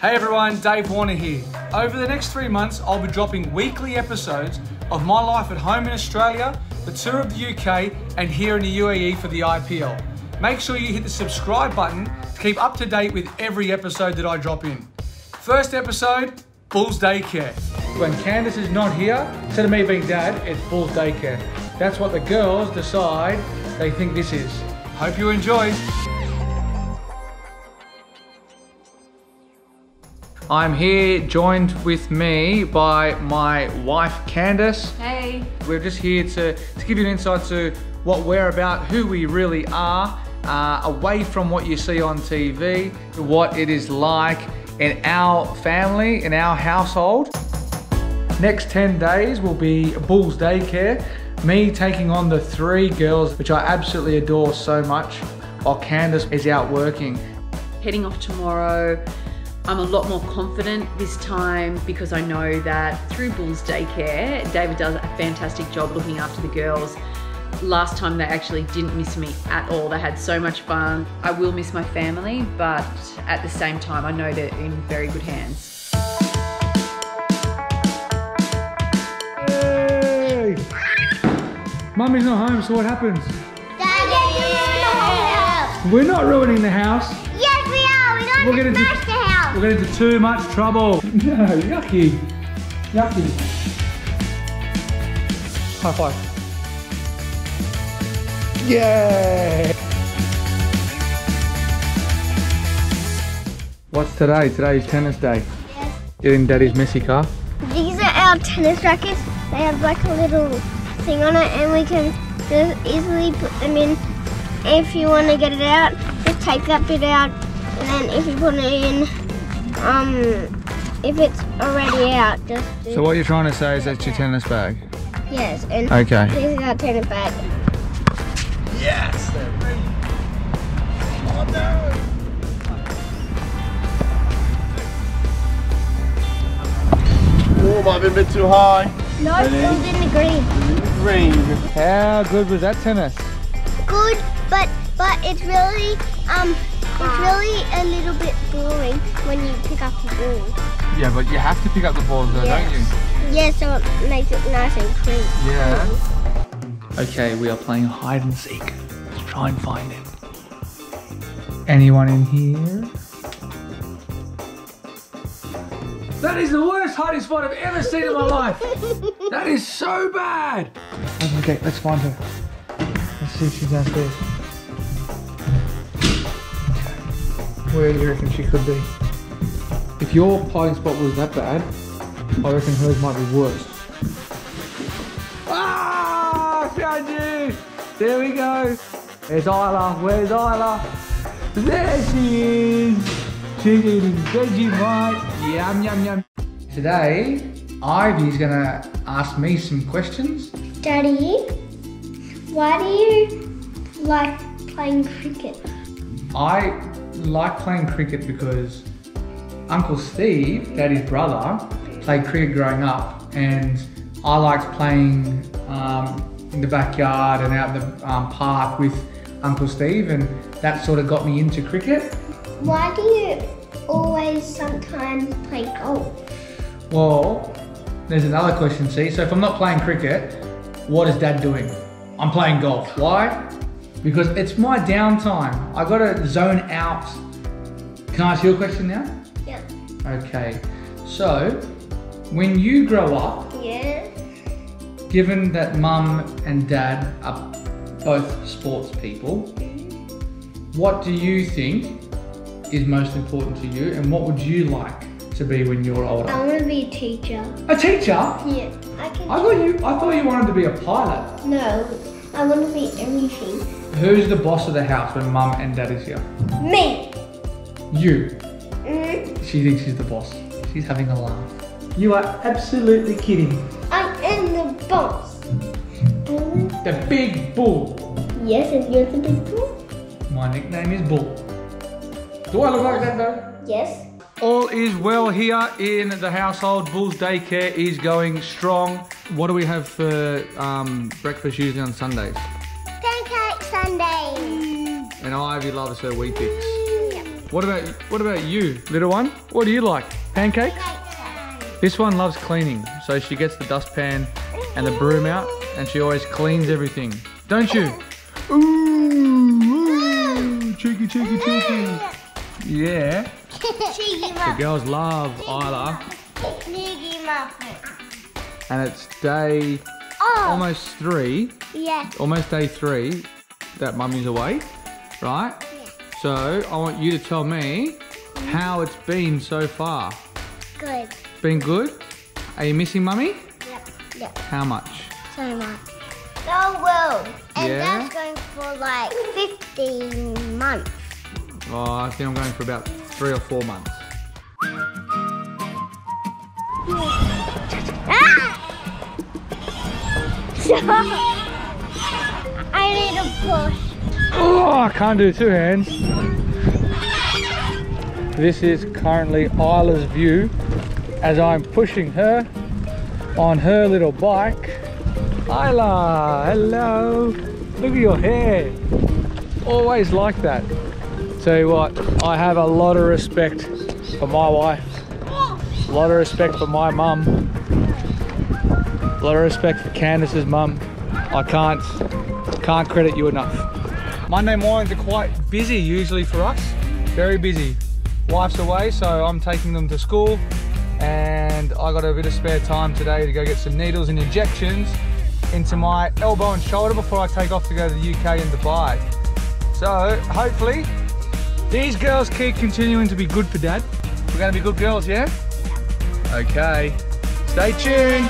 Hey everyone, Dave Warner here. Over the next 3 months, I'll be dropping weekly episodes of my life at home in Australia, the tour of the UK, and here in the UAE for the IPL. Make sure you hit the subscribe button to keep up to date with every episode that I drop in. First episode, Bull's Day Care. When Candice is not here, instead of me being dad, it's Bull's Day Care. That's what the girls decide they think this is. Hope you enjoy. I'm here joined with me by my wife Candice. Hey. We're just here to give you an insight to what we're about, who we really are, away from what you see on TV, what it is like in our family, in our household. Next 10 days will be Bull's Day Care, me taking on the three girls, which I absolutely adore so much, while Candice is out working. Heading off tomorrow, I'm a lot more confident this time because I know that through Bull's Day Care, David does a fantastic job looking after the girls. Last time they actually didn't miss me at all. They had so much fun. I will miss my family, but at the same time, I know they're in very good hands. Yay! Mummy's not home, so what happens? Dad, we're not ruining the house. Yes, we are. We're going to smash the house. We're going into too much trouble. No, yucky. Yucky. High five. Yay! What's today? Today's tennis day. Yes. You're in Daddy's messy car. These are our tennis rackets. They have like a little thing on it and we can just easily put them in. If you want to get it out, just take that bit out. And then if you put it in, if it's already out, just do. So what you're trying to say is that's your tennis bag? Yes, and okay. This is our tennis bag. Yes! Oh no! Oh, might be a bit too high. No, it was in the green. How good was that tennis? Good, but it's really, it's really a little bit boring when you pick up the ball. Yeah, but you have to pick up the ball though, don't you? Yeah, so it makes it nice and clean. Yeah. Okay, we are playing hide and seek. Let's try and find it. Anyone in here? That is the worst hiding spot I've ever seen in my life. That is so bad. Okay, let's find her. Let's see if she's downstairs. Where do you reckon she could be? If your hiding spot was that bad, I reckon hers might be worse. Ah! Found you! There we go! There's Isla, where's Isla? There she is! She's eating veggie bites. Yum yum yum. Today, Ivy's gonna ask me some questions. Daddy, why do you like playing cricket? I like playing cricket because Uncle Steve, Daddy's brother, played cricket growing up, and I liked playing in the backyard and out in the park with Uncle Steve, and that sort of got me into cricket. Why do you always sometimes play golf? Well, there's another question, see? So if I'm not playing cricket, what is Dad doing? I'm playing golf. Why? Because it's my downtime. I gotta zone out. Can I ask you a question now? Yeah. Okay. So, when you grow up, given that Mum and Dad are both sports people, what do you think is most important to you, and what would you like to be when you're older? I want to be a teacher. A teacher? Yeah. I thought you wanted to be a pilot. No, I want to be everything. Who's the boss of the house when Mum and Dad is here? Me! You. Mm. She thinks she's the boss. She's having a laugh. You are absolutely kidding. I am the boss. Bull. The big bull. Yes, and you're the big bull. My nickname is Bull. Do I look like that though? Yes. All is well here in the household. Bull's Day Care is going strong. What do we have for breakfast usually on Sundays? Pancake Sundays. And Ivy loves her Weet-Bix. Yep. What about you, little one? What do you like? Pancakes? This one loves cleaning, so she gets the dustpan and the broom out and she always cleans everything. Don't you? Ooh, cheeky, cheeky, cheeky. Yeah. The girls love Isla. And it's day almost three. Yeah. Almost day three that Mummy's away, right? So I want you to tell me how it's been so far. Good. Been good? Are you missing Mummy? Yep. Yep. How much? So much. So well. And that's going for like 15 months. Oh, I think I'm going for about 3 or 4 months. Ah! I need a push. Oh, I can't do two hands. This is currently Isla's view as I'm pushing her on her little bike. Isla, hello. Look at your hair. Always like that. Tell you what, I have a lot of respect for my wife. A lot of respect for my mum. A lot of respect for Candice's mum. I can't credit you enough. Monday mornings are quite busy usually for us, very busy. Wife's away, so I'm taking them to school and I got a bit of spare time today to go get some needles and injections into my elbow and shoulder before I take off to go to the UK and Dubai. So hopefully these girls keep continuing to be good for Dad. We're going to be good girls, yeah? Okay, stay tuned.